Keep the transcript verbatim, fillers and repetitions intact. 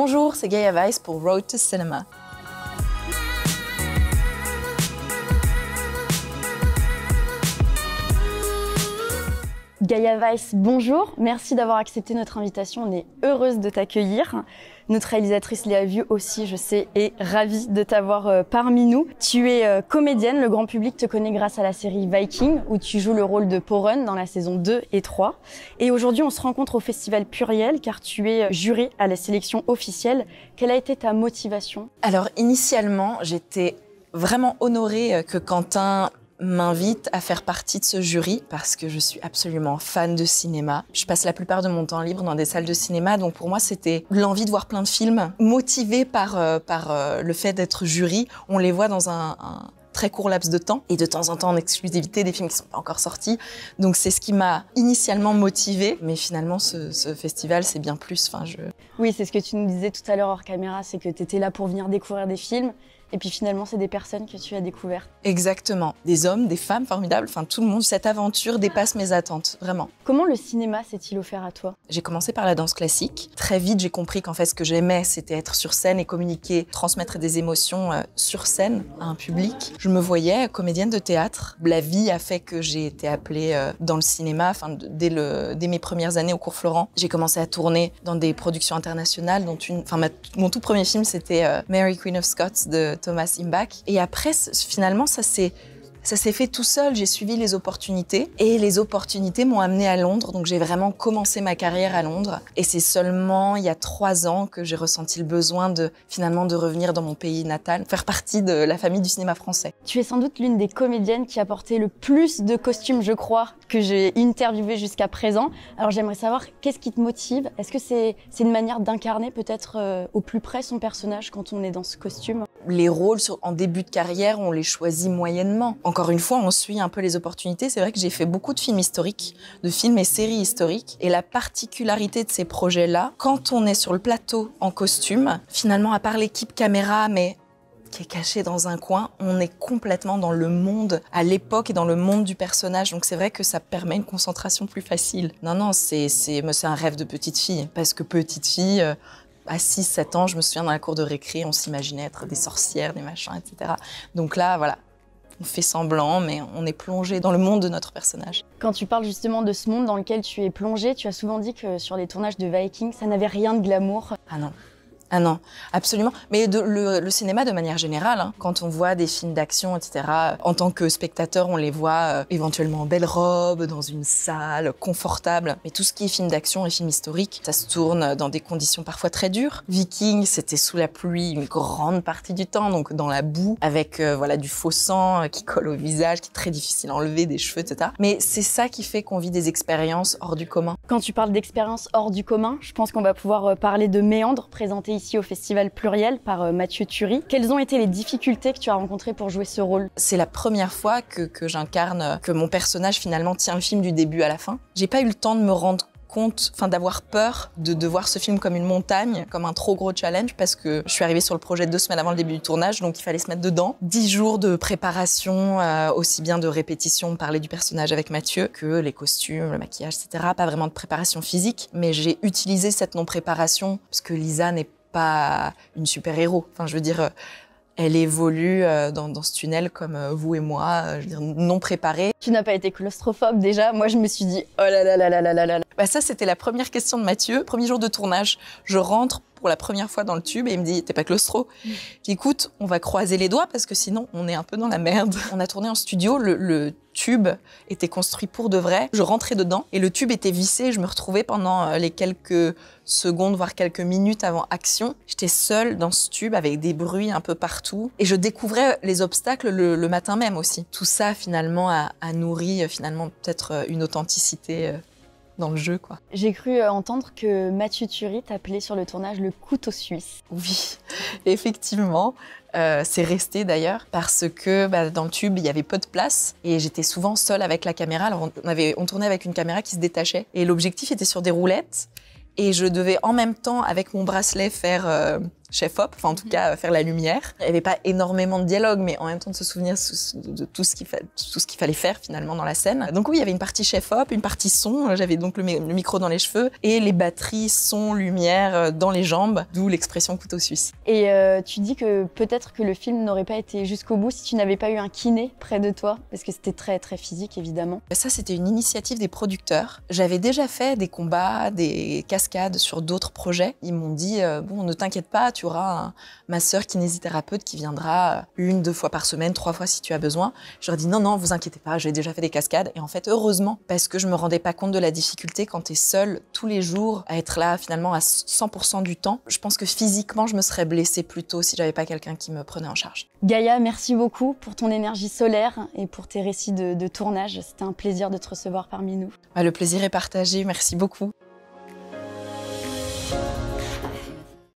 Bonjour, c'est Gaïa Weiss pour Road to Cinema. Gaïa Weiss, bonjour. Merci d'avoir accepté notre invitation. On est heureuse de t'accueillir. Notre réalisatrice Léa Vu aussi, je sais, est ravie de t'avoir euh, parmi nous. Tu es euh, comédienne. Le grand public te connaît grâce à la série Vikings, où tu joues le rôle de Poren dans la saison deux et trois. Et aujourd'hui, on se rencontre au Festival Plurielles, car tu es jurée à la sélection officielle. Quelle a été ta motivation? Alors, initialement, j'étais vraiment honorée que Quentin m'invite à faire partie de ce jury parce que je suis absolument fan de cinéma. Je passe la plupart de mon temps libre dans des salles de cinéma, donc pour moi c'était l'envie de voir plein de films. Motivée par, euh, par euh, le fait d'être jury, on les voit dans un, un très court laps de temps et de temps en temps en exclusivité des films qui ne sont pas encore sortis. Donc c'est ce qui m'a initialement motivée, mais finalement ce, ce festival c'est bien plus. Enfin, je... Oui, c'est ce que tu nous disais tout à l'heure hors caméra, c'est que tu étais là pour venir découvrir des films. Et puis finalement, c'est des personnes que tu as découvertes. Exactement. Des hommes, des femmes formidables, enfin tout le monde. Cette aventure dépasse mes attentes, vraiment. Comment le cinéma s'est-il offert à toi? J'ai commencé par la danse classique. Très vite, j'ai compris qu'en fait, ce que j'aimais, c'était être sur scène et communiquer, transmettre des émotions euh, sur scène à un public. Je me voyais comédienne de théâtre. La vie a fait que j'ai été appelée euh, dans le cinéma. Enfin, dès, le, dès mes premières années au cours Florent, j'ai commencé à tourner dans des productions internationales, dont une. Enfin, ma, mon tout premier film, c'était euh, Mary Queen of Scots de Thomas Imbach. Et après, finalement, ça s'est fait tout seul. J'ai suivi les opportunités et les opportunités m'ont amenée à Londres. Donc, j'ai vraiment commencé ma carrière à Londres. Et c'est seulement il y a trois ans que j'ai ressenti le besoin de, finalement, de revenir dans mon pays natal, faire partie de la famille du cinéma français. Tu es sans doute l'une des comédiennes qui a porté le plus de costumes, je crois, que j'ai interviewé jusqu'à présent. Alors, j'aimerais savoir, qu'est-ce qui te motive? Est-ce que c'est c'est une manière d'incarner peut-être euh, au plus près son personnage quand on est dans ce costume? Les rôles sur, en début de carrière, on les choisit moyennement. Encore une fois, on suit un peu les opportunités. C'est vrai que j'ai fait beaucoup de films historiques, de films et séries historiques. Et la particularité de ces projets-là, quand on est sur le plateau en costume, finalement, à part l'équipe caméra, mais qui est cachée dans un coin, on est complètement dans le monde à l'époque et dans le monde du personnage. Donc c'est vrai que ça permet une concentration plus facile. Non, non, c'est un rêve de petite fille. Parce que petite fille... Euh, à six sept ans, je me souviens, dans la cour de récré, on s'imaginait être des sorcières, des machins, et cetera. Donc là, voilà, on fait semblant, mais on est plongé dans le monde de notre personnage. Quand tu parles justement de ce monde dans lequel tu es plongé, tu as souvent dit que sur les tournages de Vikings, ça n'avait rien de glamour. Ah non. Ah non, absolument. Mais de, le, le cinéma, de manière générale, hein, quand on voit des films d'action, et cetera, en tant que spectateur, on les voit euh, éventuellement en belle robe, dans une salle, confortable. Mais tout ce qui est film d'action et film historique, ça se tourne dans des conditions parfois très dures. Vikings, c'était sous la pluie une grande partie du temps, donc dans la boue, avec euh, voilà, du faux sang qui colle au visage, qui est très difficile à enlever, des cheveux, et cetera. Mais c'est ça qui fait qu'on vit des expériences hors du commun. Quand tu parles d'expériences hors du commun, je pense qu'on va pouvoir parler de Méandre, présenté ici au Festival Plurielles par Mathieu Turi. Quelles ont été les difficultés que tu as rencontrées pour jouer ce rôle? C'est la première fois que, que j'incarne, que mon personnage finalement tient le film du début à la fin. J'ai pas eu le temps de me rendre compte, enfin d'avoir peur de, de voir ce film comme une montagne, comme un trop gros challenge, parce que je suis arrivée sur le projet deux semaines avant le début du tournage, donc il fallait se mettre dedans. Dix jours de préparation, euh, aussi bien de répétition, parler du personnage avec Mathieu, que les costumes, le maquillage, et cetera. Pas vraiment de préparation physique, mais j'ai utilisé cette non-préparation, parce que Lisa n'est pas pas une super-héros. Enfin, je veux dire, elle évolue dans, dans ce tunnel comme vous et moi, je veux dire, non préparée. Tu n'as pas été claustrophobe déjà? Moi, je me suis dit, oh là là là là là là là. Bah ça, c'était la première question de Mathieu. Premier jour de tournage, je rentre pour la première fois dans le tube et il me dit, t'es pas claustro? Mmh. Écoute, on va croiser les doigts parce que sinon, on est un peu dans la merde. On a tourné en studio, le, le tube était construit pour de vrai. Je rentrais dedans et le tube était vissé et je me retrouvais pendant les quelques secondes, voire quelques minutes avant action. J'étais seule dans ce tube avec des bruits un peu partout et je découvrais les obstacles le, le matin même aussi. Tout ça, finalement, a, a nourri finalement peut-être une authenticité dans le jeu, quoi. J'ai cru euh, entendre que Mathieu Turi t'appelait sur le tournage le couteau suisse. Oui, effectivement. Euh, c'est resté d'ailleurs parce que bah, dans le tube, il y avait peu de place et j'étais souvent seule avec la caméra. Alors on, avait, on tournait avec une caméra qui se détachait et l'objectif était sur des roulettes. Et je devais en même temps, avec mon bracelet, faire euh, chef-op, enfin en tout cas faire la lumière. Il n'y avait pas énormément de dialogue, mais en même temps de se souvenir de tout ce qu'il fa... qu fallait faire finalement dans la scène. Donc oui, il y avait une partie chef-op, une partie son, j'avais donc le, le micro dans les cheveux, et les batteries, son, lumière dans les jambes, d'où l'expression couteau suisse. Et euh, tu dis que peut-être que le film n'aurait pas été jusqu'au bout si tu n'avais pas eu un kiné près de toi, parce que c'était très très physique évidemment. Ça, c'était une initiative des producteurs. J'avais déjà fait des combats, des cascades sur d'autres projets. Ils m'ont dit euh, « bon, ne t'inquiète pas, tu auras un, ma sœur kinésithérapeute qui viendra une, deux fois par semaine, trois fois si tu as besoin ». Je leur ai dit « non, non, vous inquiétez pas, j'ai déjà fait des cascades ». Et en fait, heureusement, parce que je me rendais pas compte de la difficulté quand tu es seule tous les jours à être là finalement à cent pour cent du temps. Je pense que physiquement, je me serais blessée plus tôt si j'avais pas quelqu'un qui me prenait en charge. Gaïa, merci beaucoup pour ton énergie solaire et pour tes récits de, de tournage. C'était un plaisir de te recevoir parmi nous. Le plaisir est partagé, merci beaucoup.